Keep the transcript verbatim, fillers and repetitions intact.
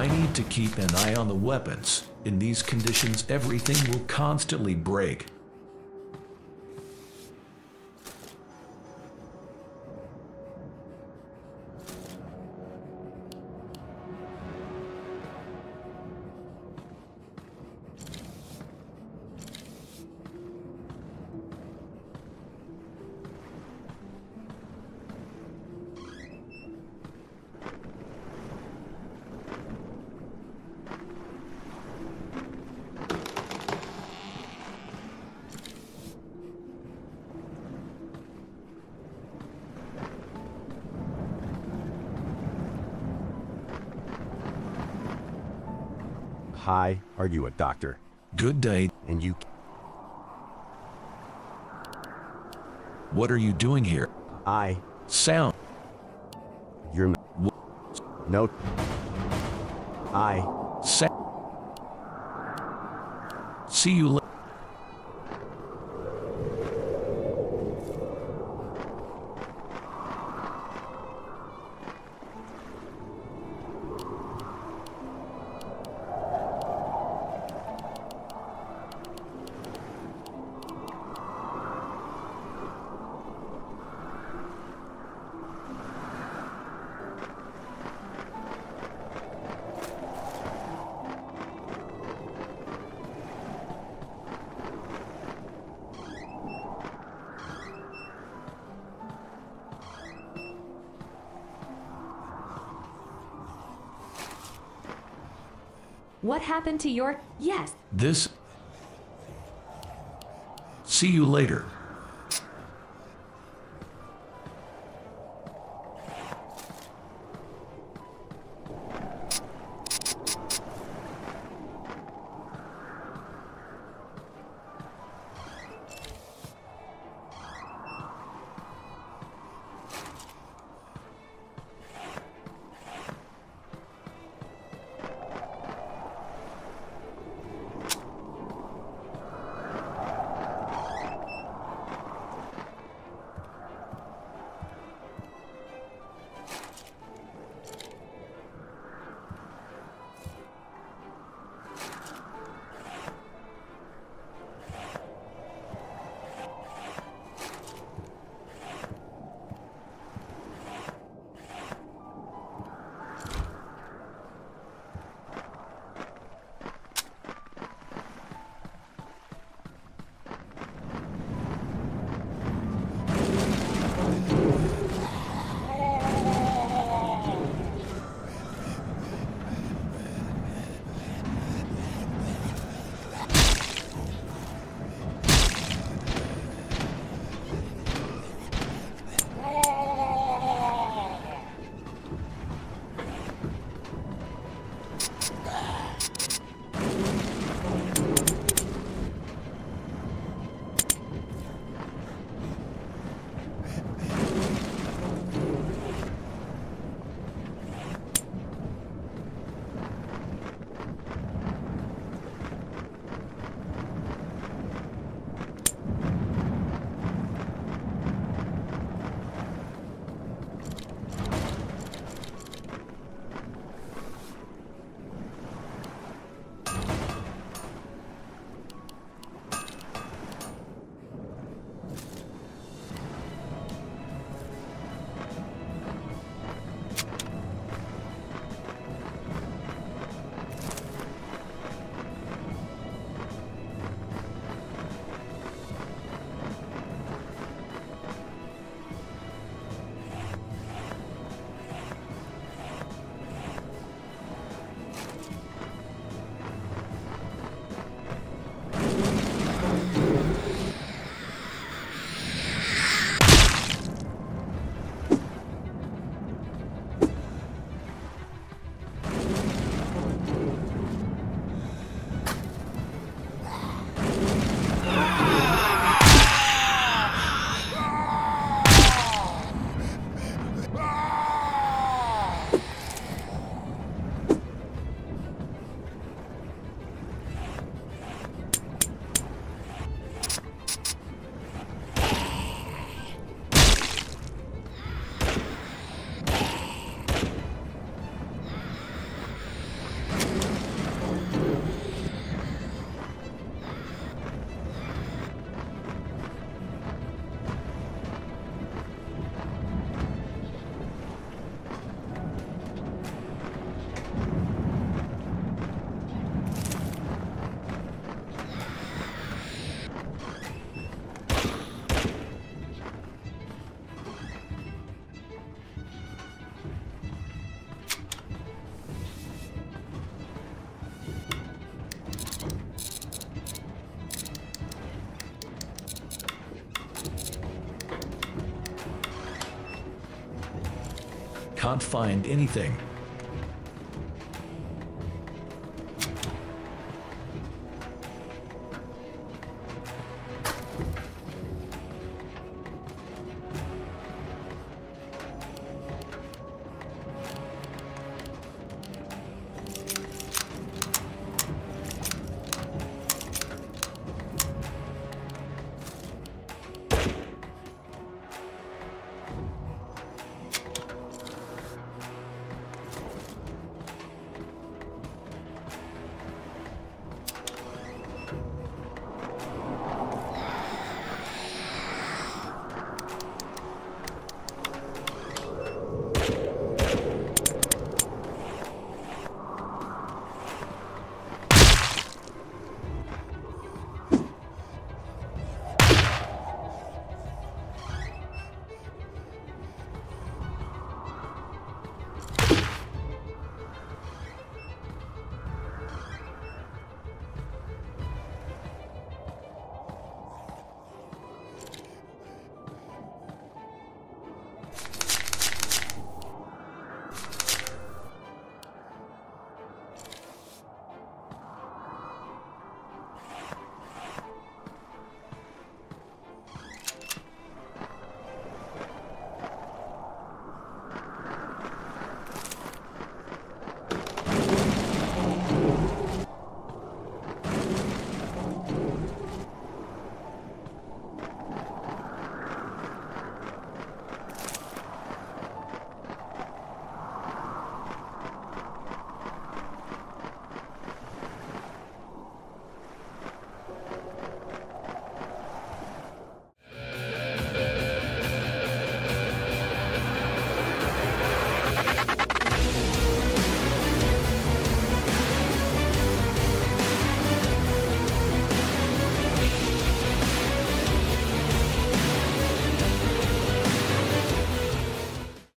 I need to keep an eye on the weapons. In these conditions, everything will constantly break. Hi, are you a doctor? Good day. And you? What are you doing here? I. Sound. You're. No. I. Sound. See you later. What happened to your... Yes. This... See you later. can't find anything.